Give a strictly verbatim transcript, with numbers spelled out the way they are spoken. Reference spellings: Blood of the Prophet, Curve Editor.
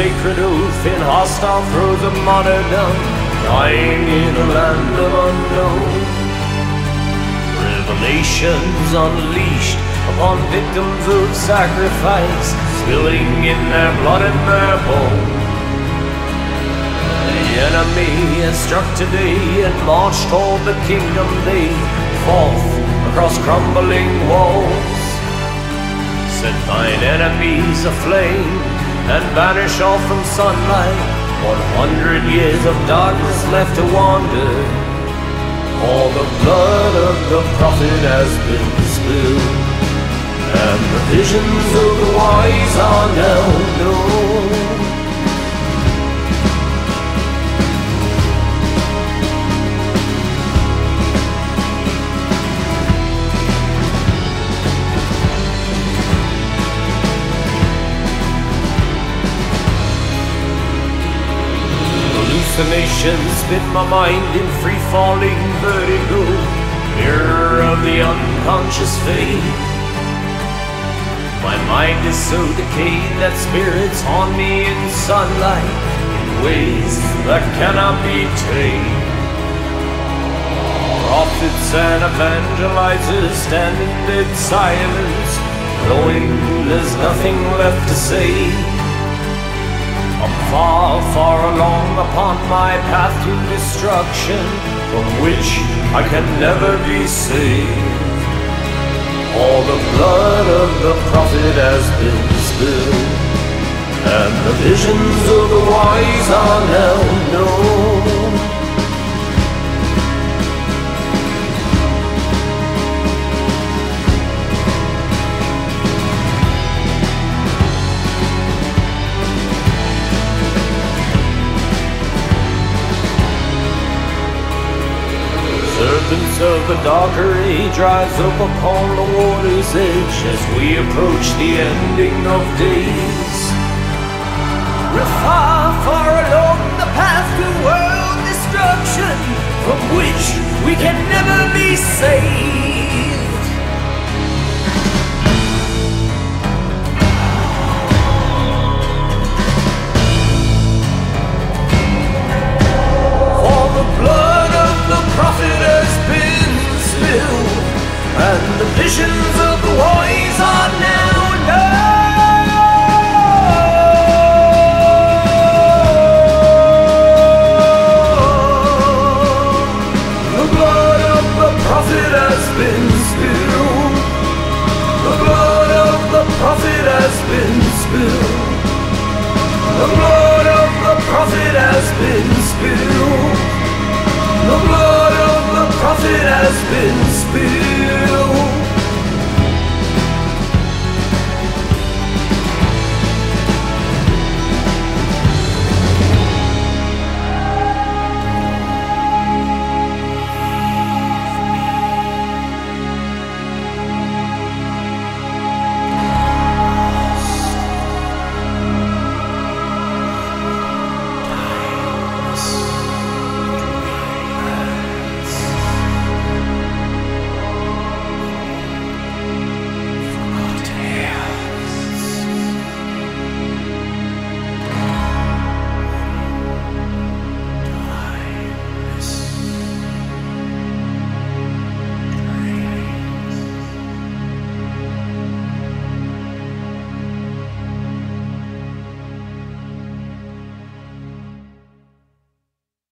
sacred oath in hostile throes of martyrdom, dying in a land of unknown. Revelations unleashed upon victims of sacrifice, spilling in their blood and their bone. The enemy is struck today and marched toward the kingdom they forth across crumbling walls. Set thine enemies aflame and vanish off from sunlight. One hundred years of darkness left to wander. All the blood of the prophet has been spilled, and the visions of the wise are now known. Hallucinations spin my mind in free-falling vertigo, mirror of the unconscious fate. My mind is so decayed that spirits haunt me in sunlight in ways that cannot be tamed. Prophets and evangelizers stand in dead silence, knowing there's nothing left to say. I'm far, far along upon my path to destruction, from which I can never be saved. All the blood of the prophet has been spilled, and the visions of the wise are now known. Serpents of the darker age rise up upon the water's edge as we approach the ending of days. We're far, far along the path to world destruction, from which we can never be saved.